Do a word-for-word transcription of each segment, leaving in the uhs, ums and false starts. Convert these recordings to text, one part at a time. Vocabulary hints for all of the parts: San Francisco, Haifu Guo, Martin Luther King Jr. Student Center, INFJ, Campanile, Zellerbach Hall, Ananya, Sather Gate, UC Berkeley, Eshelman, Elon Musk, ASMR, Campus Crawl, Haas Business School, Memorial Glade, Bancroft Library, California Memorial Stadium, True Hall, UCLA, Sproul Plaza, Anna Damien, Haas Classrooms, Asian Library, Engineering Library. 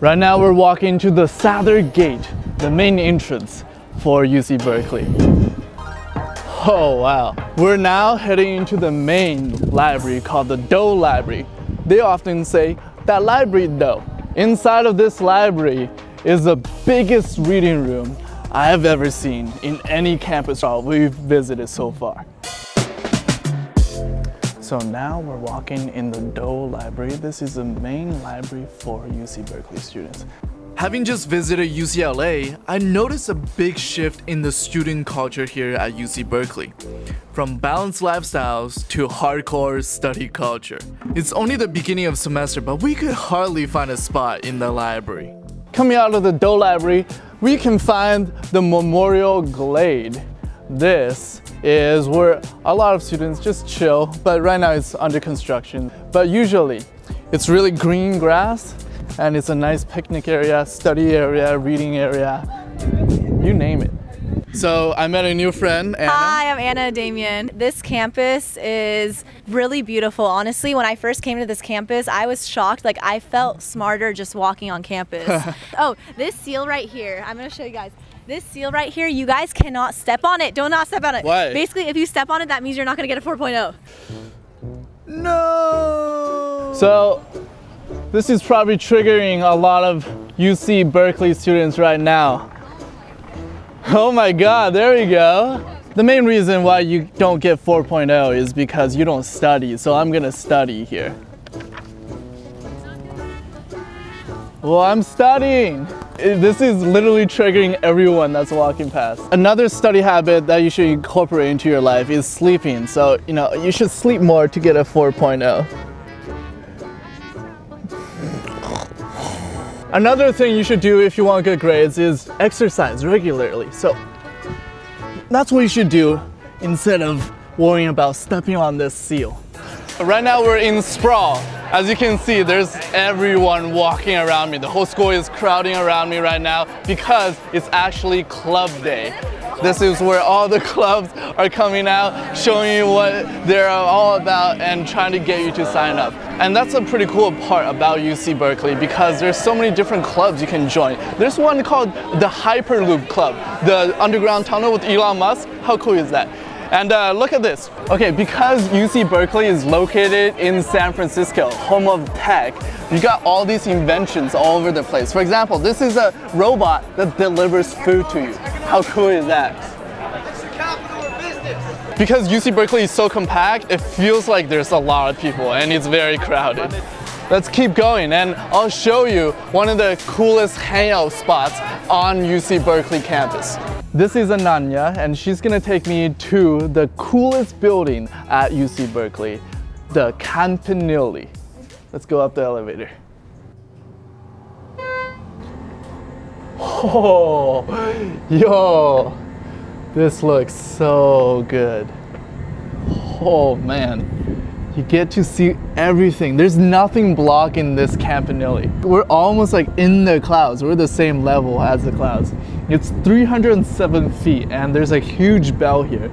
Right now we're walking to the Sather Gate, the main entrance for U C Berkeley. Oh wow! We're now heading into the main library called the Doe Library. They often say, that library though. Inside of this library is the biggest reading room I have ever seen in any campus we've visited so far. So now we're walking in the Doe Library. This is the main library for U C Berkeley students. Having just visited U C L A, I noticed a big shift in the student culture here at U C Berkeley. From balanced lifestyles to hardcore study culture. It's only the beginning of semester, but we could hardly find a spot in the library. Coming out of the Doe Library, we can find the Memorial Glade. This is where a lot of students just chill, but right now it's under construction. But usually, it's really green grass, and it's a nice picnic area, study area, reading area, you name it. So I met a new friend, Anna. Hi, I'm Anna Damien. This campus is really beautiful. Honestly, when I first came to this campus, I was shocked. Like, I felt smarter just walking on campus. Oh, this seal right here, I'm gonna show you guys. This seal right here, you guys cannot step on it. Do not step on it. Why? Basically, if you step on it, that means you're not gonna get a four point oh. No! So, this is probably triggering a lot of U C Berkeley students right now. Oh my god, there we go. The main reason why you don't get four point oh is because you don't study, so I'm gonna study here. Well, I'm studying. This is literally triggering everyone that's walking past. Another study habit that you should incorporate into your life is sleeping. So, you know, you should sleep more to get a four point oh. Another thing you should do if you want good grades is exercise regularly. So that's what you should do instead of worrying about stepping on this seal. Right now we're in Sproul. As you can see, there's everyone walking around me. The whole school is crowding around me right now because it's actually club day. This is where all the clubs are coming out, showing you what they're all about and trying to get you to sign up. And that's a pretty cool part about U C Berkeley because there's so many different clubs you can join. There's one called the Hyperloop Club, the underground tunnel with Elon Musk. How cool is that? And uh, look at this. Okay, because U C Berkeley is located in San Francisco, home of tech, you got all these inventions all over the place. For example, this is a robot that delivers food to you. How cool is that? It's the capital of business. Because U C Berkeley is so compact, it feels like there's a lot of people and it's very crowded. Let's keep going and I'll show you one of the coolest hangout spots on U C Berkeley campus. This is Ananya and she's gonna take me to the coolest building at U C Berkeley, the Campanile. Let's go up the elevator. Oh, yo, this looks so good. Oh man. You get to see everything. There's nothing blocking this Campanile. We're almost like in the clouds. We're the same level as the clouds. It's three hundred seven feet and there's a huge bell here.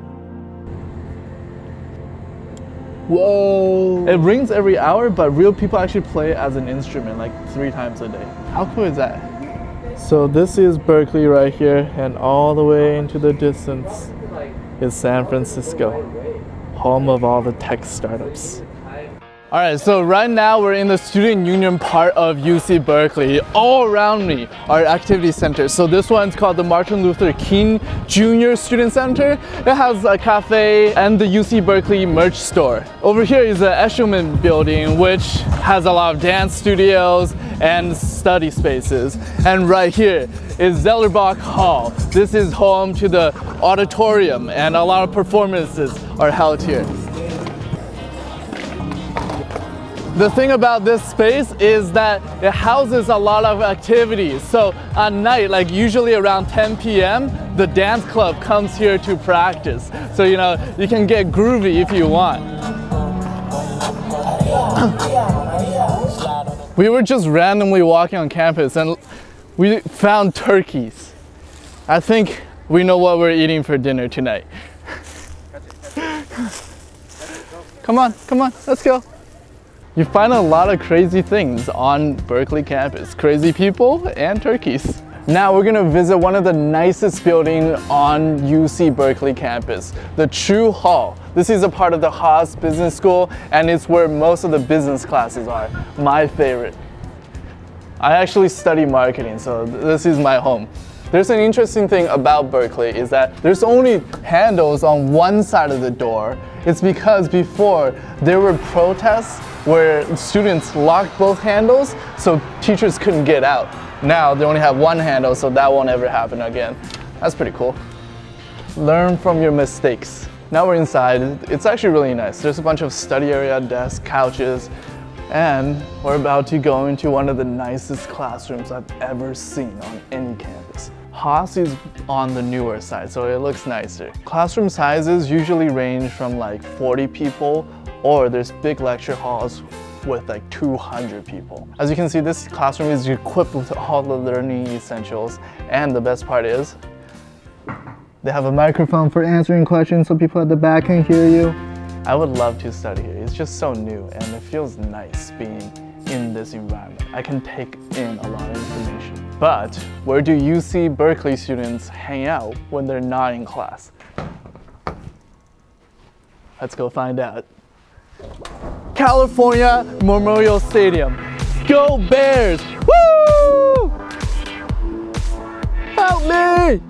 Whoa! It rings every hour, but real people actually play it as an instrument like three times a day. How cool is that? So this is Berkeley right here and all the way into the distance is San Francisco. Home of all the tech startups. All right, so right now we're in the student union part of U C Berkeley. All around me are activity centers. So this one's called the Martin Luther King Junior Student Center. It has a cafe and the U C Berkeley merch store. Over here is the Eshelman building, which has a lot of dance studios and study spaces. And right here is Zellerbach Hall. This is home to the auditorium and a lot of performances are held here. The thing about this space is that it houses a lot of activities. So at night, like usually around ten p m, the dance club comes here to practice. So you know, you can get groovy if you want. We were just randomly walking on campus and we found turkeys. I think we know what we're eating for dinner tonight. Come on, come on, let's go. You find a lot of crazy things on Berkeley campus. Crazy people and turkeys. Now we're gonna visit one of the nicest buildings on U C Berkeley campus, the True Hall. This is a part of the Haas Business School, and it's where most of the business classes are. My favorite. I actually study marketing, so this is my home. There's an interesting thing about Berkeley is that there's only handles on one side of the door. It's because before there were protests where students locked both handles so teachers couldn't get out. Now they only have one handle, so that won't ever happen again. That's pretty cool. Learn from your mistakes. Now we're inside. It's actually really nice. There's a bunch of study area, desks, couches, and we're about to go into one of the nicest classrooms I've ever seen on any campus. Haas is on the newer side, so it looks nicer. Classroom sizes usually range from like forty people, or there's big lecture halls with like two hundred people. As you can see, this classroom is equipped with all the learning essentials, and the best part is they have a microphone for answering questions so people at the back can hear you. I would love to study here. It's just so new, and it feels nice being in this environment. I can take in a lot of information. But where do U C Berkeley students hang out when they're not in class? Let's go find out. California Memorial Stadium. Go Bears! Woo! Help me!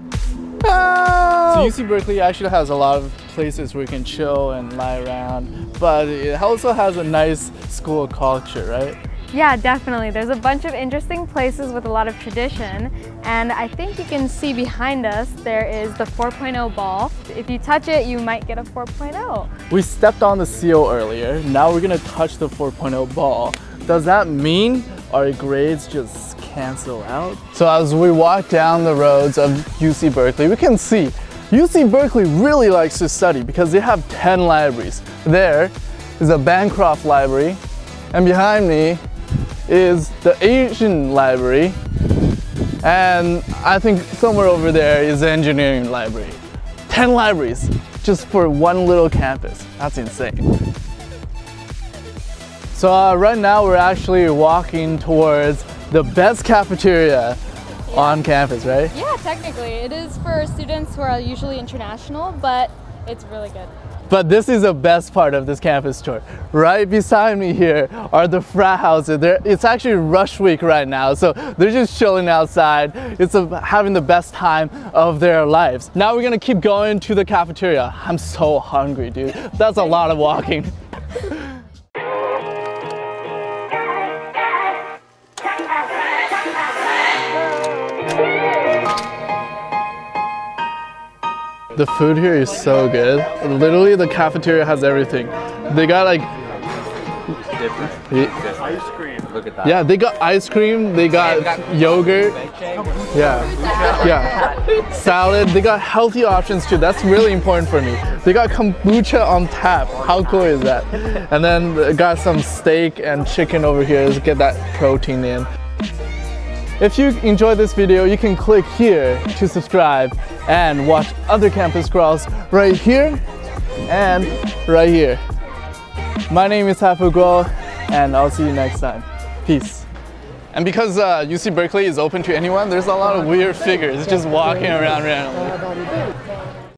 Help! So U C Berkeley actually has a lot of places where you can chill and lie around, but it also has a nice school culture, right? Yeah, definitely. There's a bunch of interesting places with a lot of tradition, and I think you can see behind us there is the four point oh ball. If you touch it, you might get a four point oh. We stepped on the seal earlier. Now we're gonna touch the four point oh ball. Does that mean our grades just cancel out? So as we walk down the roads of U C Berkeley, we can see U C Berkeley really likes to study because they have ten libraries. There is a Bancroft Library, and behind me is the Asian Library, and I think somewhere over there is the Engineering Library. ten libraries just for one little campus. That's insane. So uh, right now we're actually walking towards the best cafeteria on campus, right? Yeah, technically. It is for students who are usually international, but it's really good. But this is the best part of this campus tour. Right beside me here are the frat houses. They're, it's actually rush week right now, so they're just chilling outside. It's a, having the best time of their lives. Now we're gonna keep going to the cafeteria. I'm so hungry, dude. That's a lot of walking. The food here is so good. Literally, the cafeteria has everything. They got like... Different. Ice cream. Look at that. Yeah, they got ice cream. They got, yeah, got yogurt. Yeah. Yeah. Salad. They got healthy options too. That's really important for me. They got kombucha on tap. How cool is that? And then they got some steak and chicken over here to get that protein in. If you enjoyed this video, you can click here to subscribe and watch other campus crawls right here and right here. My name is Haifu Guo, and I'll see you next time. Peace. And because uh, U C Berkeley is open to anyone, there's a lot of weird figures just walking around randomly.